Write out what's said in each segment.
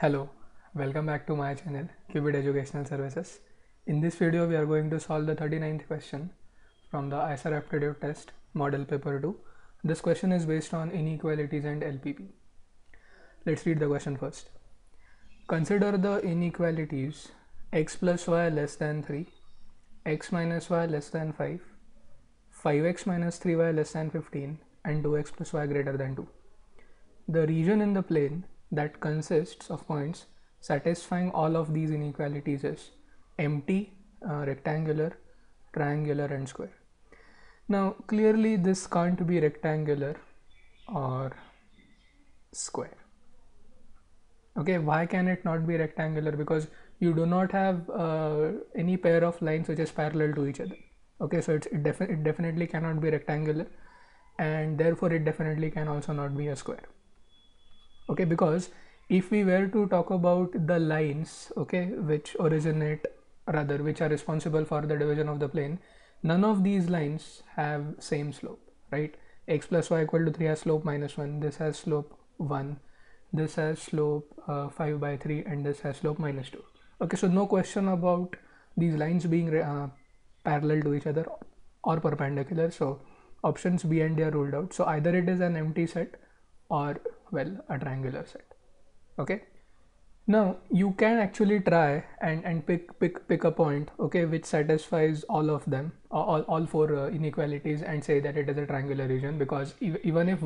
Hello, welcome back to my channel Qubit Educational Services. In this video we are going to solve the 39th question from the IISER aptitude test model paper 2. This question is based on inequalities and LPP. Let's read the question first. Consider the inequalities x plus y less than 3, x minus y less than 5, 5x minus 3y less than 15 and 2x plus y greater than 2. The region in the plane that consists of points satisfying all of these inequalities is empty, rectangular, triangular and square. Now clearly this can't be rectangular or square. Okay, why can it not be rectangular? Because you do not have any pair of lines which is parallel to each other. Okay, so it definitely cannot be rectangular, and therefore it definitely can also not be a square. Okay, because if we were to talk about the lines, okay, which are responsible for the division of the plane, none of these lines have same slope, right? X plus y equal to 3 has slope -1, this has slope 1, this has slope 5/3 and this has slope -2. Okay, so no question about these lines being parallel to each other or perpendicular, so options B and D are ruled out. So either it is an empty set or, well, a triangular set. Okay, now you can actually try and pick a point, okay, which satisfies all of them, all four inequalities, and say that it is a triangular region, because even if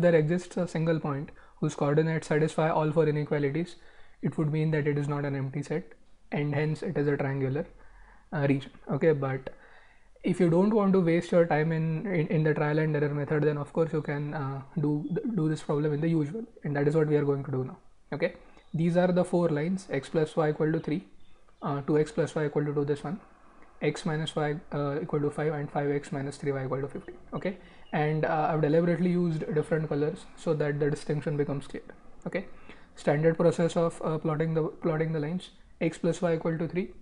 there exists a single point whose coordinates satisfy all four inequalities, it would mean that it is not an empty set and hence it is a triangular region. Okay, but if you don't want to waste your time in the trial and error method, then of course you can do this problem in the usual, and that is what we are going to do now. Okay, these are the four lines: x plus y equal to 3, 2x plus y equal to 2, this one, x minus y equal to 5, and 5x minus 3y equal to 15. Okay, and I've deliberately used different colors so that the distinction becomes clear. Okay, standard process of plotting the lines: x plus y equal to 3,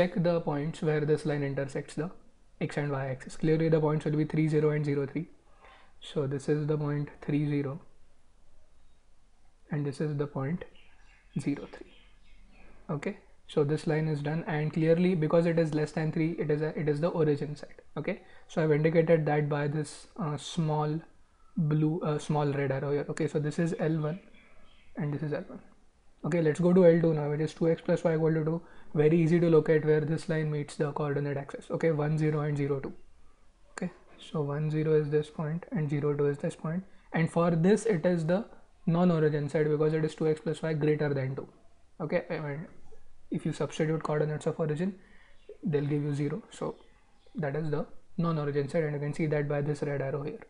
check the points where this line intersects the x and y axis. Clearly the points will be 3, 0 and 0, 3, so this is the point 3, 0 and this is the point 0, 3. Okay, so this line is done, and clearly because it is less than 3, it is the origin set. Okay, so I've indicated that by this small red arrow here. Okay, so this is L1 and this is L1. Okay, let's go to L2 now, which is 2x plus y equal to 2. Very easy to locate where this line meets the coordinate axis. Okay, 1, 0 and 0, 2. Okay, so 1, 0 is this point and 0, 2 is this point. And for this, it is the non-origin set because it is 2x plus y greater than 2. Okay, and if you substitute coordinates of origin, they'll give you 0. So that is the non-origin set, and you can see that by this red arrow here.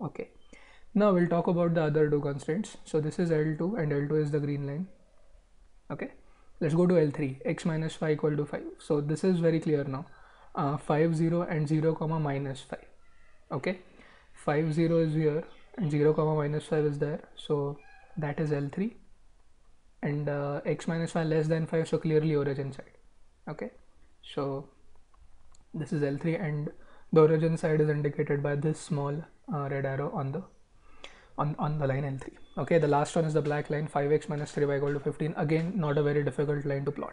Okay. Now we'll talk about the other two constraints. So this is L2 and L2 is the green line. Okay, let's go to L3, x minus 5 equal to 5. So this is very clear now, 5, 0 and 0 comma minus 5. Okay, 5, 0 is here and 0 comma minus 5 is there. So that is L3, and x minus 5 less than 5, so clearly origin side. Okay, so this is L3, and the origin side is indicated by this small red arrow on the line L3. Okay, the last one is the black line, 5x minus 3y equal to 15. Again, not a very difficult line to plot.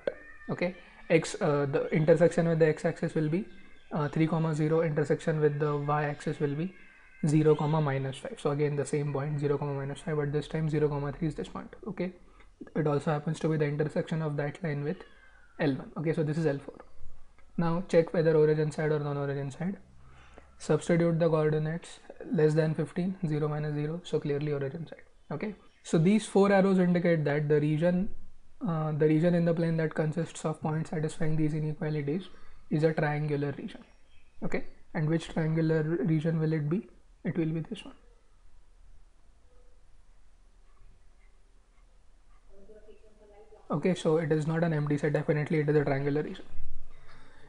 Okay, x, the intersection with the x-axis will be 3 comma 0, intersection with the y-axis will be 0 comma minus 5. So again the same point, 0 comma minus 5, but this time 0 comma 3 is this point. Okay, it also happens to be the intersection of that line with L1. Okay, so this is L4. Now check whether origin side or non-origin side. Substitute the coordinates less than 15, 0 minus 0, so clearly origin side. Okay, so these four arrows indicate that the region in the plane that consists of points satisfying these inequalities is a triangular region. Okay, and which triangular region will it be? It will be this one. Okay, so it is not an empty set, definitely it is a triangular region.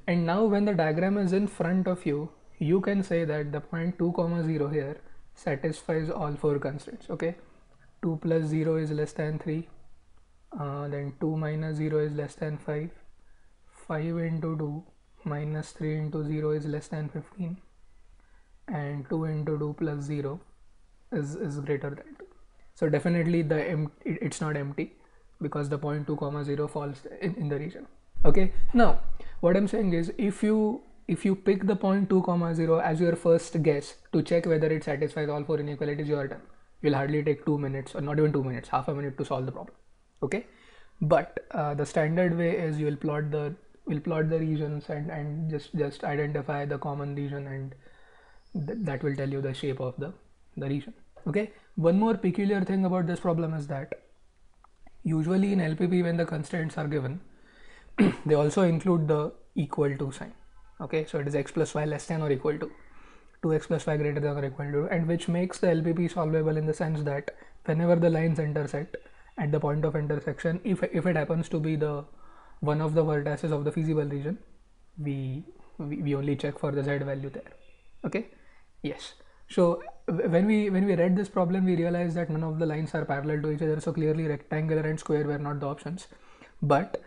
And now when the diagram is in front of you, you can say that the point 2 comma 0 here satisfies all four constraints. Okay, 2 plus 0 is less than 3, then 2 minus 0 is less than 5, 5 into 2 minus 3 into 0 is less than 15, and 2 into 2 plus 0 is greater than 2. So definitely it's not empty, because the 0.2,0 falls in the region. Okay, now what I'm saying is, if you pick the 0.2,0 as your first guess to check whether it satisfies all four inequalities, you are done. You'll hardly take 2 minutes, or not even 2 minutes, half a minute to solve the problem. Okay, but the standard way is you will plot the regions and just identify the common region, and that will tell you the shape of the region. Okay, one more peculiar thing about this problem is that usually in LPP, when the constraints are given, they also include the equal to sign. Okay, so it is x + y < or = 2, 2x + y > 2, and which makes the LPP solvable in the sense that whenever the lines intersect at the point of intersection, if it happens to be the one of the vertices of the feasible region, we only check for the z value there. Okay, yes. So when we read this problem, we realized that none of the lines are parallel to each other, so clearly rectangular and square were not the options. But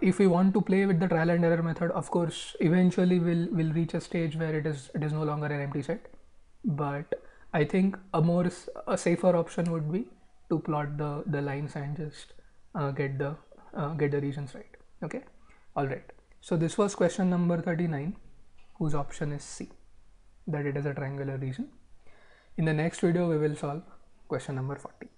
if we want to play with the trial and error method, of course eventually we'll reach a stage where it is no longer an empty set. But I think a safer option would be to plot the lines and just get the regions right. Okay, all right. So this was question number 39, whose option is C, that it is a triangular region. In the next video, we will solve question number 40.